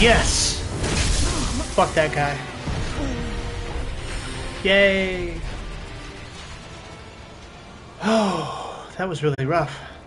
Yes! Fuck that guy. Yay! Oh, that was really rough.